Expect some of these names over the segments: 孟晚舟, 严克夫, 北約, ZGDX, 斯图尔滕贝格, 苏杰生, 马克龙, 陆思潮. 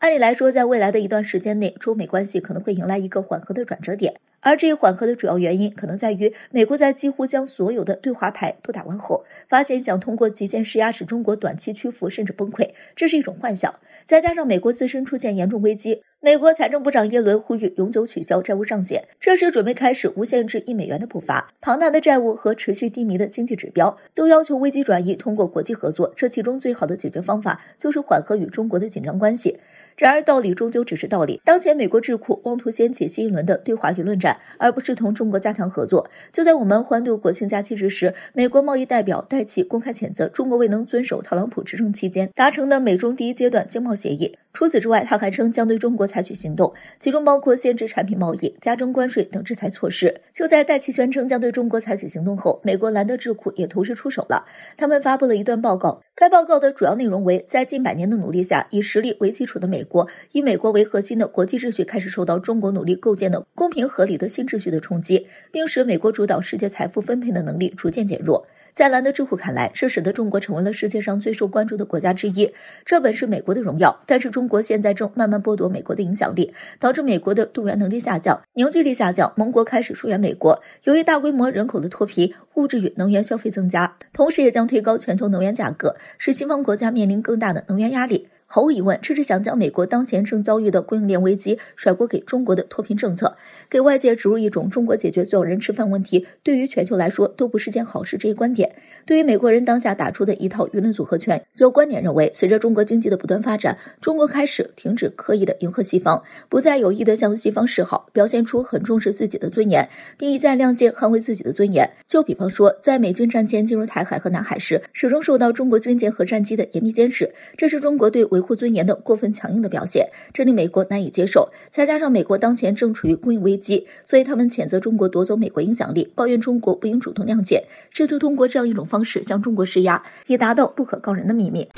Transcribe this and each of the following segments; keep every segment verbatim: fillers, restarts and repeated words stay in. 按理来说，在未来的一段时间内，中美关系可能会迎来一个缓和的转折点。而这一缓和的主要原因，可能在于美国在几乎将所有的对华牌都打完后，发现想通过极限施压使中国短期屈服甚至崩溃，这是一种幻想。再加上美国自身出现严重危机，美国财政部长耶伦呼吁永久取消债务上限，这时准备开始无限制一美元的步伐。庞大的债务和持续低迷的经济指标都要求危机转移通过国际合作，这其中最好的解决方法就是缓和与中国的紧张关系。然而道理终究只是道理，当前美国智库妄图掀起新一轮的对华舆论战，而不是同中国加强合作。就在我们欢度国庆假期之时，美国贸易代表戴琪公开谴责中国未能遵守特朗普执政期间达成的美中第一阶段经贸协议。除此之外，他还称将对中国采取行动，其中包括限制产品贸易、加征关税等制裁措施。就在戴琪宣称将对中国采取行动后，美国兰德智库也同时出手了，他们发布了一段报告。该报告的主要内容为，在近百年的努力下，以实力为基础的美国，以美国为核心的国际秩序开始受到中国努力构建的公平合理的新秩序的冲击，并使美国主导世界财富分配的能力逐渐减弱。在兰德智库看来，这使得中国成为了世界上最受关注的国家之一，这本是美国的荣耀，但是中国现在正慢慢剥夺美国的影响力，导致美国的动员能力下降，凝聚力下降，盟国开始疏远美国。由于大规模人口的脱贫，物质与能源消费增加，同时也将推高全球能源价格，使西方国家面临更大的能源压力。毫无疑问，这是想将美国当前正遭遇的供应链危机甩锅给中国的脱贫政策，给外界植入一种中国解决所有人吃饭问题对于全球来说都不是件好事这一观点。对于美国人当下打出的一套舆论组合拳，有观点认为，随着中国经济的不断发展，中国开始停止刻意的迎合西方，不再有意的向西方示好，表现出很重视自己的尊严，并一再亮剑捍卫自己的尊严。就比方说，在美军战舰进入台海和南海时，始终受到中国军舰和战机的严密监视，这是中国对维维护尊严的过分强硬的表现，这令美国难以接受。再加上美国当前正处于供应危机，所以他们谴责中国夺走美国影响力，抱怨中国不应主动亮剑，试图通过这样一种方式向中国施压，以达到不可告人的秘密。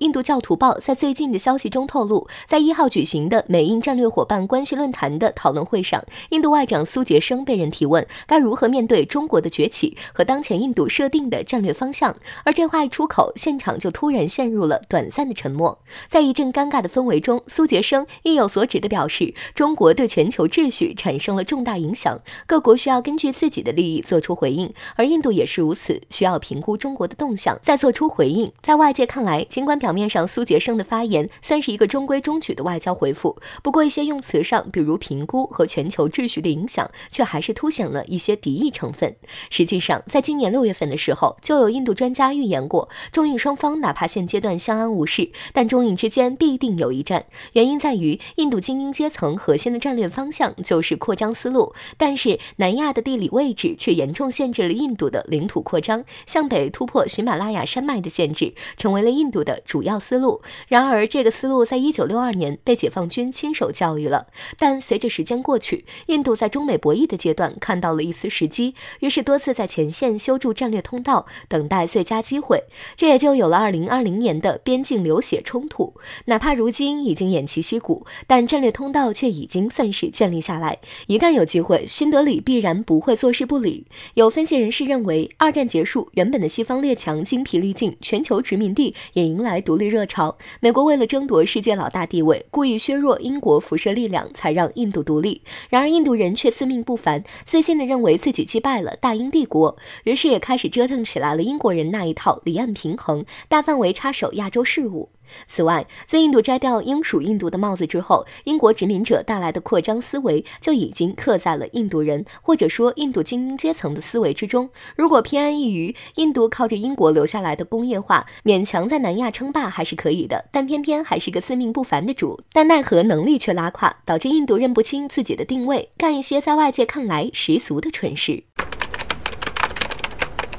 印度教徒报在最近的消息中透露，在一号举行的美印战略伙伴关系论坛的讨论会上，印度外长苏杰生被人提问该如何面对中国的崛起和当前印度设定的战略方向，而这话一出口，现场就突然陷入了短暂的沉默。在一阵尴尬的氛围中，苏杰生意有所指地表示，中国对全球秩序产生了重大影响，各国需要根据自己的利益做出回应，而印度也是如此，需要评估中国的动向再做出回应。在外界看来，尽管表表面上苏杰生的发言算是一个中规中矩的外交回复，不过一些用词上，比如评估和全球秩序的影响，却还是凸显了一些敌意成分。实际上，在今年六月份的时候，就有印度专家预言过，中印双方哪怕现阶段相安无事，但中印之间必定有一战。原因在于印度精英阶层核心的战略方向就是扩张思路，但是南亚的地理位置却严重限制了印度的领土扩张，向北突破喜马拉雅山脉的限制，成为了印度的主主要思路。然而这个思路在一九六二年被解放军亲手教育了，但随着时间过去，印度在中美博弈的阶段看到了一丝时机，于是多次在前线修筑战略通道，等待最佳机会，这也就有了二零二零年的边境流血冲突。哪怕如今已经偃旗息鼓，但战略通道却已经算是建立下来，一旦有机会，新德里必然不会坐视不理。有分析人士认为，二战结束，原本的西方列强精疲力尽，全球殖民地也迎来独立热潮，美国为了争夺世界老大地位，故意削弱英国辐射力量，才让印度独立。然而印度人却自命不凡，自信地认为自己击败了大英帝国，于是也开始折腾起来了英国人那一套离岸平衡，大范围插手亚洲事务。此外，在印度摘掉英属印度的帽子之后，英国殖民者带来的扩张思维就已经刻在了印度人或者说印度精英阶层的思维之中。如果偏安一隅，印度靠着英国留下来的工业化勉强在南亚称霸还是可以的，但偏偏还是个自命不凡的主，但奈何能力却拉胯，导致印度认不清自己的定位，干一些在外界看来十足的蠢事。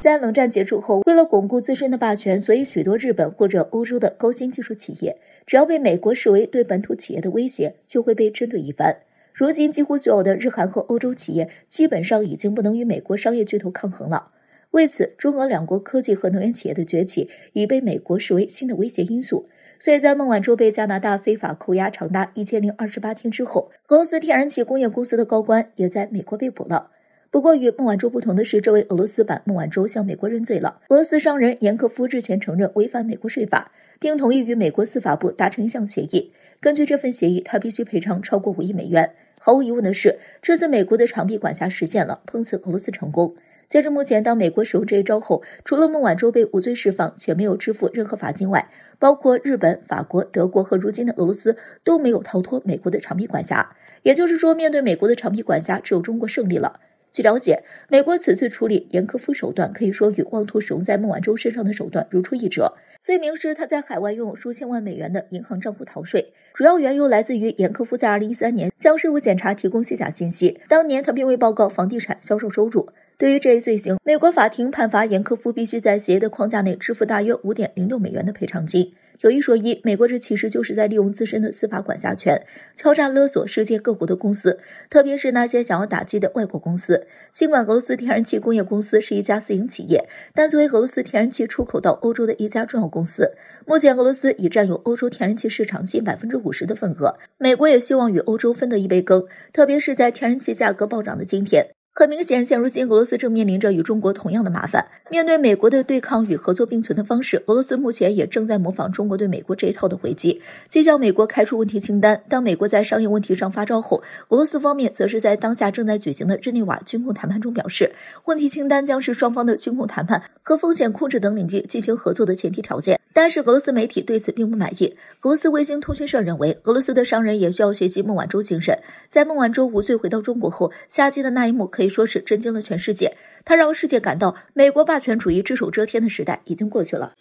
在冷战结束后，为了巩固自身的霸权，所以许多日本或者欧洲的高新技术企业，只要被美国视为对本土企业的威胁，就会被针对一番。如今几乎所有的日韩和欧洲企业基本上已经不能与美国商业巨头抗衡了。为此，中俄两国科技和能源企业的崛起已被美国视为新的威胁因素。所以在孟晚舟被加拿大非法扣押长达一千零二十八天之后，俄罗斯天然气工业公司的高官也在美国被捕了。不过与孟晚舟不同的是，这位俄罗斯版孟晚舟向美国认罪了。俄罗斯商人严克夫之前承认违反美国税法，并同意与美国司法部达成一项协议。根据这份协议，他必须赔偿超过五亿美元。毫无疑问的是，这次美国的长臂管辖实现了抨击俄罗斯成功。截至目前，当美国使用这一招后，除了孟晚舟被无罪释放且没有支付任何罚金外，包括日本、法国、德国和如今的俄罗斯都没有逃脱美国的长臂管辖。也就是说，面对美国的长臂管辖，只有中国胜利了。据了解，美国此次处理严科夫手段可以说与妄图使用在孟晚舟身上的手段如出一辙。罪名是他在海外拥有数千万美元的银行账户逃税，主要缘由来自于严科夫在二零一三年向税务检查提供虚假信息，当年他并未报告房地产销售收入。对于这一罪行，美国法庭判罚严科夫必须在协议的框架内支付大约 五点零六美元的赔偿金。有一说一，美国这其实就是在利用自身的司法管辖权，敲诈勒索世界各国的公司，特别是那些想要打击的外国公司。尽管俄罗斯天然气工业公司是一家私营企业，但作为俄罗斯天然气出口到欧洲的一家重要公司，目前俄罗斯已占有欧洲天然气市场近 百分之五十 的份额。美国也希望与欧洲分得一杯羹，特别是在天然气价格暴涨的今天。很明显，现如今俄罗斯正面临着与中国同样的麻烦。面对美国的对抗与合作并存的方式，俄罗斯目前也正在模仿中国对美国这一套的回击，既向美国开出问题清单。当美国在商业问题上发招后，俄罗斯方面则是在当下正在举行的日内瓦军控谈判中表示，问题清单将是双方的军控谈判和风险控制等领域进行合作的前提条件。但是俄罗斯媒体对此并不满意。俄罗斯卫星通讯社认为，俄罗斯的商人也需要学习孟晚舟精神。在孟晚舟无罪回到中国后，下机的那一幕可以说是震惊了全世界，它让世界感到美国霸权主义只手遮天的时代已经过去了。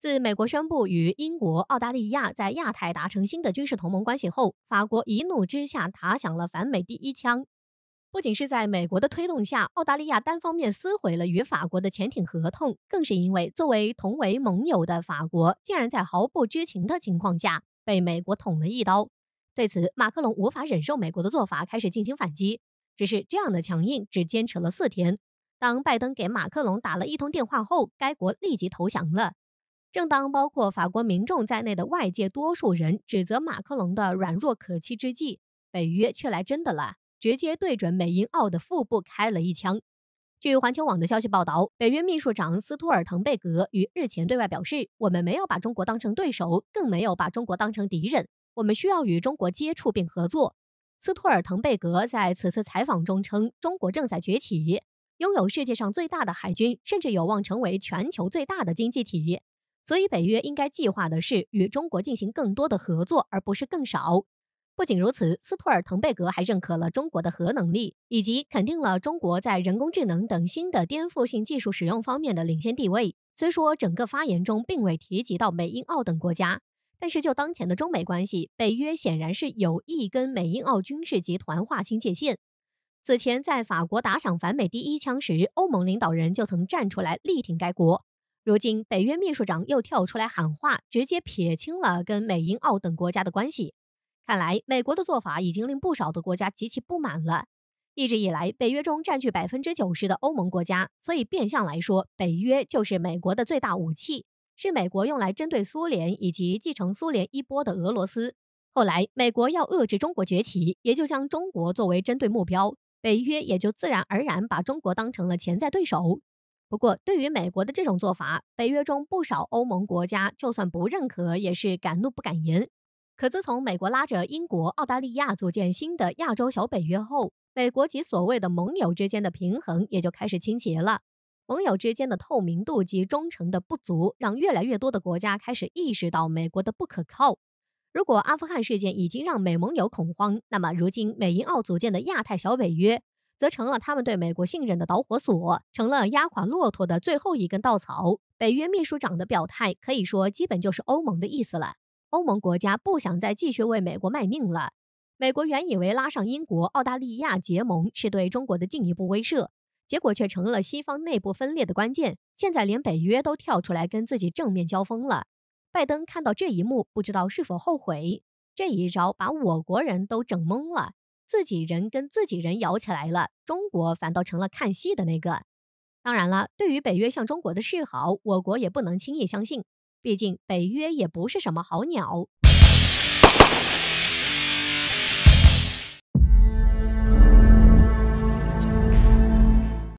自美国宣布与英国、澳大利亚在亚太达成新的军事同盟关系后，法国一怒之下打响了反美第一枪。不仅是在美国的推动下，澳大利亚单方面撕毁了与法国的潜艇合同，更是因为作为同为盟友的法国，竟然在毫不知情的情况下被美国捅了一刀。对此，马克龙无法忍受美国的做法，开始进行反击。只是这样的强硬只坚持了四天。当拜登给马克龙打了一通电话后，该国立即投降了。正当包括法国民众在内的外界多数人指责马克龙的软弱可欺之际，北约却来真的了，直接对准美英澳的腹部开了一枪。据环球网的消息报道，北约秘书长斯图尔滕贝格于日前对外表示，我们没有把中国当成对手，更没有把中国当成敌人，我们需要与中国接触并合作。斯图尔滕贝格在此次采访中称，中国正在崛起，拥有世界上最大的海军，甚至有望成为全球最大的经济体，所以北约应该计划的是与中国进行更多的合作，而不是更少。不仅如此，斯图尔滕贝格还认可了中国的核能力，以及肯定了中国在人工智能等新的颠覆性技术使用方面的领先地位。虽说整个发言中并未提及到美英澳等国家，但是就当前的中美关系，北约显然是有意跟美英澳军事集团划清界限。此前在法国打响反美第一枪时，欧盟领导人就曾站出来力挺该国，如今北约秘书长又跳出来喊话，直接撇清了跟美英澳等国家的关系。看来，美国的做法已经令不少的国家极其不满了。一直以来，北约中占据 百分之九十 的欧盟国家，所以变相来说，北约就是美国的最大武器，是美国用来针对苏联以及继承苏联衣钵的俄罗斯。后来，美国要遏制中国崛起，也就将中国作为针对目标，北约也就自然而然把中国当成了潜在对手。不过，对于美国的这种做法，北约中不少欧盟国家就算不认可，也是敢怒不敢言。可自从美国拉着英国、澳大利亚组建新的亚洲小北约后，美国及所谓的盟友之间的平衡也就开始倾斜了。盟友之间的透明度及忠诚的不足，让越来越多的国家开始意识到美国的不可靠。如果阿富汗事件已经让美盟友恐慌，那么如今美英澳组建的亚太小北约，则成了他们对美国信任的导火索，成了压垮骆驼的最后一根稻草。北约秘书长的表态可以说基本就是欧盟的意思了。欧盟国家不想再继续为美国卖命了。美国原以为拉上英国、澳大利亚结盟是对中国的进一步威慑，结果却成了西方内部分裂的关键。现在连北约都跳出来跟自己正面交锋了。拜登看到这一幕，不知道是否后悔，这一招把我国人都整懵了，自己人跟自己人摇起来了，中国反倒成了看戏的那个。当然了，对于北约向中国的示好，我国也不能轻易相信。毕竟北约也不是什么好鸟。